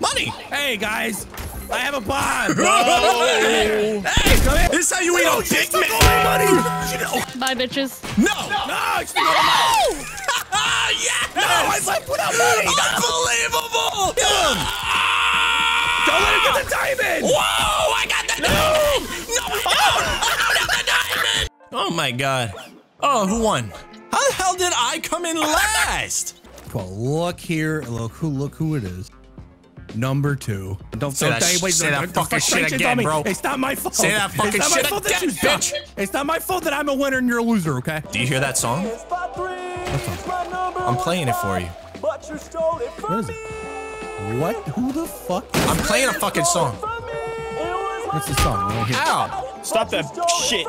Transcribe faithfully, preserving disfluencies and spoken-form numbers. Money! Hey, guys. I have a bomb. Hey, hey, come here. This is how you eat no, a Big Mac. Money. Bye, bitches. No. No. No. It's no. no. Yes. No, I left without money. Unbelievable. Yeah. Don't let him get the diamond. Whoa, I got the no. diamond. No, I don't. I don't have the diamond. Oh, my God. Oh, who won? How the hell did I come in last? Well, look here. Look who, look who it is. Number two. Don't say that, sh say that fucking shit again, bro. It's not my fault. Say that fucking shit again, bitch. It's not my fault that I'm a winner and you're a loser, okay? Do you hear that song? I'm playing it for you. What is it? What? Who the fuck? I'm playing a fucking song. What's the song? Ow! Stop that shit.